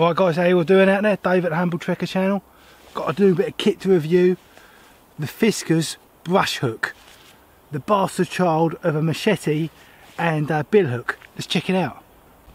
Right guys, how you all doing out there? Dave at the Humble Trekker Channel. Got to do a bit of kit to review. The Fiskars brush hook. The bastard child of a machete and a bill hook. Let's check it out.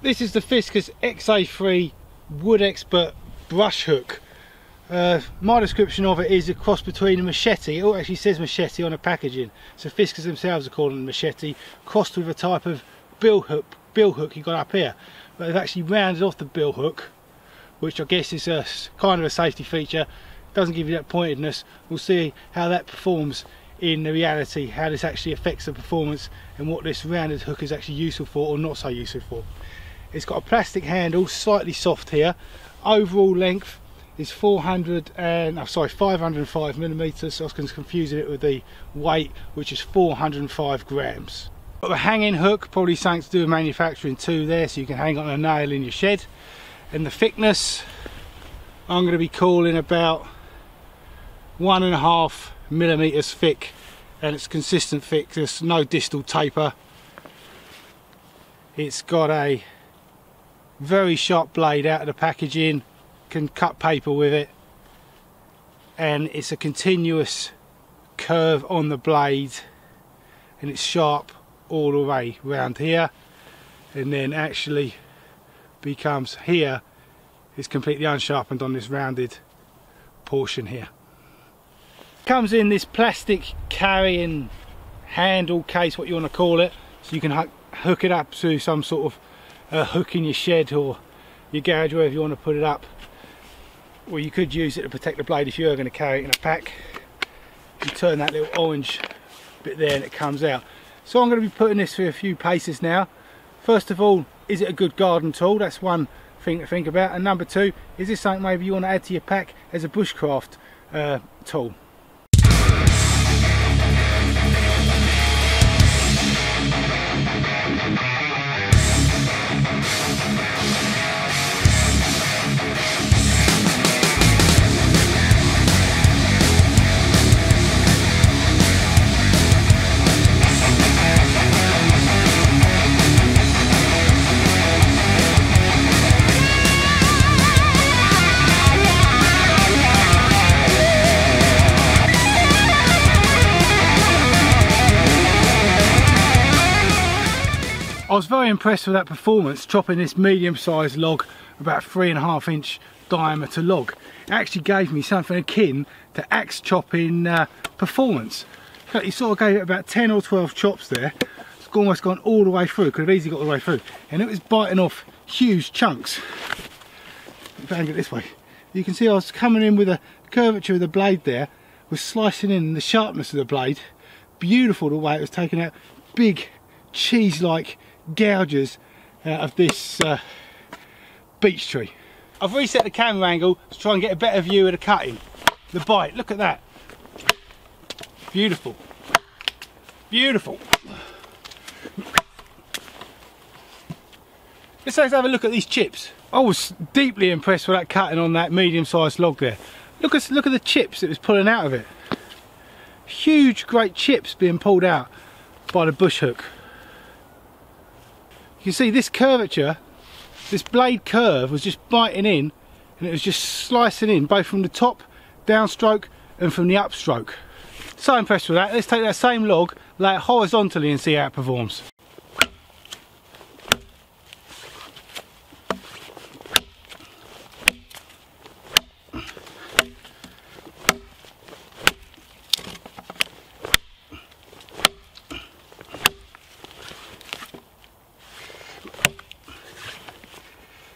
This is the Fiskars XA3 Wood Expert Brush Hook. My description of it is a cross between a machete, or actually says machete on the packaging. So Fiskars themselves are calling it a machete, crossed with a type of bill hook you got up here. But they've actually rounded off the bill hook, which I guess is a kind of a safety feature. Doesn't give you that pointedness. We'll see how that performs in the reality, how this actually affects the performance and what this rounded hook is actually useful for or not so useful for. It's got a plastic handle, slightly soft here. Overall length is 505 millimeters. So I was confusing it with the weight, which is 405 grams. Got a hanging hook, probably something to do with manufacturing too there, so you can hang on a nail in your shed. And the thickness, I'm going to be calling about 1.5 millimeters thick, and it's consistent thickness, no distal taper. It's got a very sharp blade out of the packaging, can cut paper with it, and it's a continuous curve on the blade, and it's sharp all the way round here, and then actually becomes here is completely unsharpened on this rounded portion here. Comes in this plastic carrying handle case, what you want to call it, so you can hook it up to some sort of hook in your shed or your garage, wherever you want to put it up. Well, you could use it to protect the blade if you are going to carry it in a pack. You turn that little orange bit there and it comes out. So I'm going to be putting this through a few paces now. First of all, is it a good garden tool? That's one thing to think about. And number two, is this something maybe you want to add to your pack as a bushcraft tool? I was very impressed with that performance, chopping this medium-sized log, about 3.5 inch diameter log. It actually gave me something akin to axe chopping performance. You sort of gave it about 10 or 12 chops there. It's almost gone all the way through, could have easily got all the way through. And it was biting off huge chunks. Bang it this way. You can see I was coming in with a curvature of the blade there, was slicing in the sharpness of the blade. Beautiful the way it was taking out big cheese-like gouges out of this beech tree. I've reset the camera angle to try and get a better view of the cutting, the bite. Look at that. Beautiful. Beautiful. Let's have a look at these chips. I was deeply impressed with that cutting on that medium-sized log there. Look at the chips it was pulling out of it. Huge, great chips being pulled out by the bush hook. You see this curvature, this blade curve was just biting in, and it was just slicing in both from the top downstroke and from the upstroke. So impressed with that. Let's take that same log, lay it horizontally and see how it performs.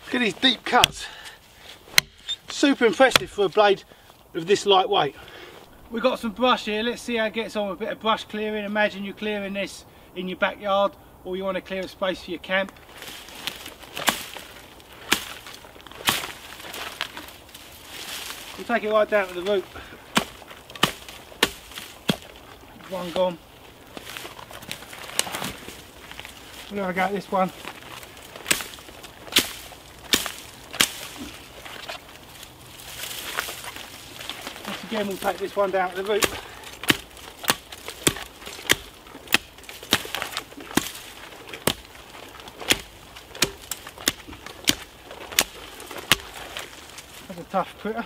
Look at these deep cuts. Super impressive for a blade of this lightweight. We've got some brush here, let's see how it gets on with a bit of brush clearing. Imagine you're clearing this in your backyard, or you want to clear a space for your camp. We'll take it right down to the root. One gone. We'll have a go at this one. Again, we'll take this one down to the root. That's a tough critter.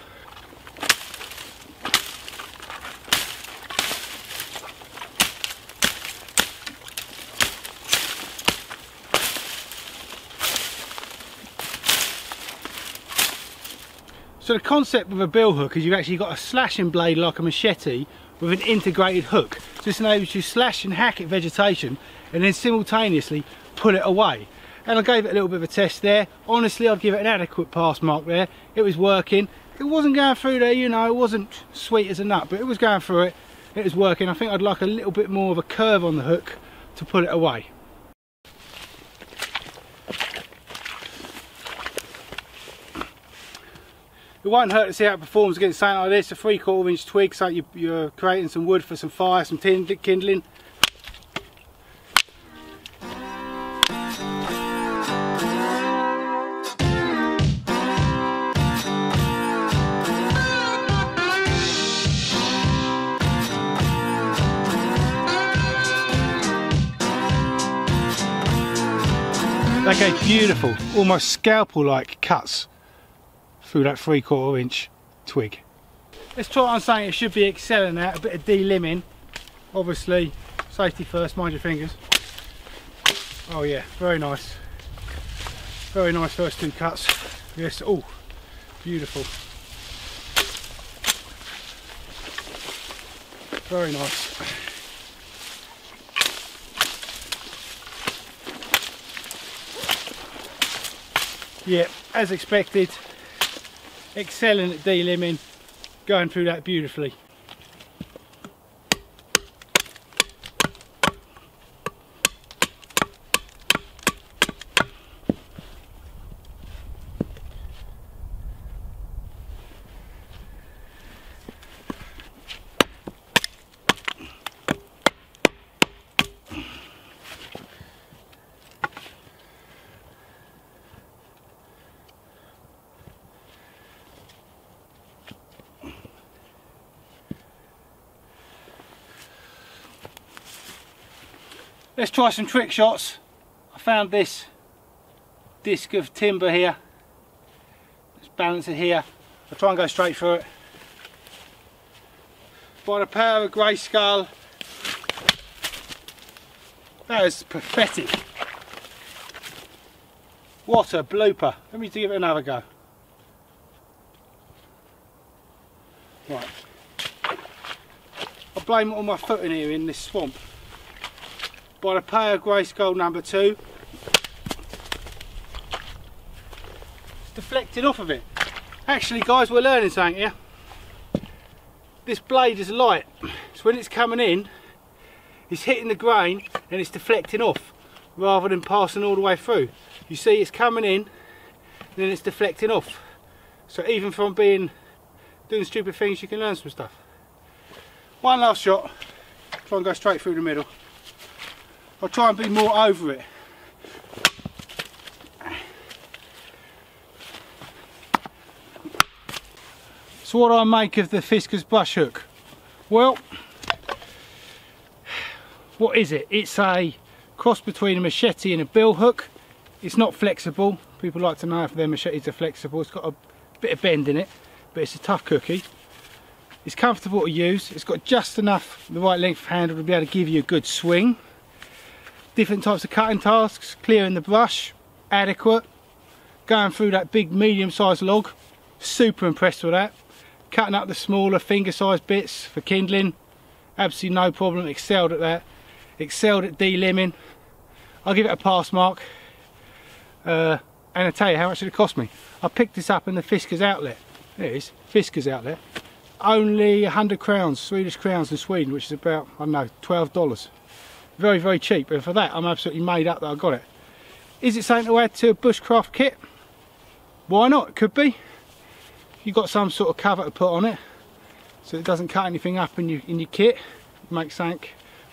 So the concept with a bill hook is you've actually got a slashing blade like a machete with an integrated hook. So this enables you to slash and hack at vegetation and then simultaneously pull it away. And I gave it a little bit of a test there. Honestly, I'd give it an adequate pass mark there. It was working. It wasn't going through there, you know, it wasn't sweet as a nut, but it was going through it. It was working. I think I'd like a little bit more of a curve on the hook to pull it away. It won't hurt to see how it performs against something like this, a 3/4 inch twig, so you're creating some wood for some fire, some tin kindling. That gave beautiful, almost scalpel-like cuts through that 3/4 inch twig. Let's try on something it should be excelling at, a bit of delimbing. Obviously, safety first, mind your fingers. Oh yeah, very nice. Very nice first two cuts. Yes, oh, beautiful. Very nice. Yeah, as expected. Excelling at delimbing, going through that beautifully. Let's try some trick shots. I found this disc of timber here. Let's balance it here. I'll try and go straight through it. By the power of grayscale, that is pathetic. What a blooper. Let me give it another go. Right. I blame all my footing here in this swamp. By the power of grayscale number 2, deflected off of it. Actually guys, we're learning something here. This blade is light, so when it's coming in, it's hitting the grain and it's deflecting off rather than passing all the way through. You see, it's coming in and then it's deflecting off. So even from doing stupid things, you can learn some stuff. One last shot, try and go straight through the middle. I'll try and be more over it. So what do I make of the Fiskars brush hook? Well, what is it? It's a cross between a machete and a bill hook. It's not flexible. People like to know if their machetes are flexible. It's got a bit of bend in it, but it's a tough cookie. It's comfortable to use. It's got just enough, the right length of handle to be able to give you a good swing. Different types of cutting tasks, clearing the brush, adequate. Going through that big medium-sized log, super impressed with that. Cutting up the smaller finger-sized bits for kindling, absolutely no problem, excelled at that. Excelled at delimbing. I'll give it a pass mark. And I'll tell you how much it cost me. I picked this up in the Fiskars outlet. There it is, Fiskars outlet. Only 100 crowns, Swedish crowns in Sweden, which is about, I don't know, $12. Very, very cheap, and for that I'm absolutely made up that I got it. Is it something to add to a bushcraft kit? Why not? It could be. You've got some sort of cover to put on it so it doesn't cut anything up in your kit. Make something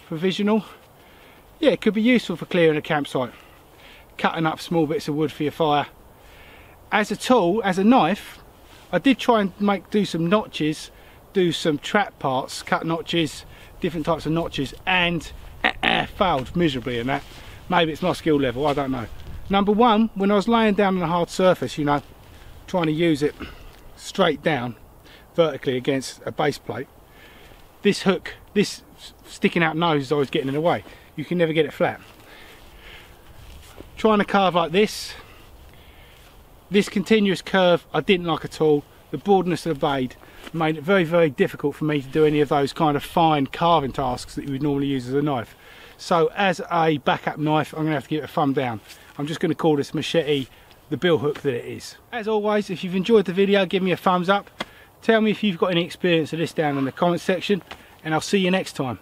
provisional. Yeah, it could be useful for clearing a campsite, cutting up small bits of wood for your fire. As a tool, as a knife, I did try and do some notches, do some trap parts, cut notches, different types of notches, and failed miserably in that. Maybe it's my skill level, I don't know. Number one, when I was laying down on a hard surface, you know, trying to use it, straight down vertically against a base plate, this hook, this sticking out nose is always getting in the way. You can never get it flat. Trying to carve like this, this continuous curve I didn't like at all. The broadness of the blade made it very, very difficult for me to do any of those kind of fine carving tasks that you would normally use as a knife. So as a backup knife, I'm going to have to give it a thumb down. I'm just going to call this machete the bill hook that it is. As always, if you've enjoyed the video, give me a thumbs up. Tell me if you've got any experience of this down in the comments section, and I'll see you next time.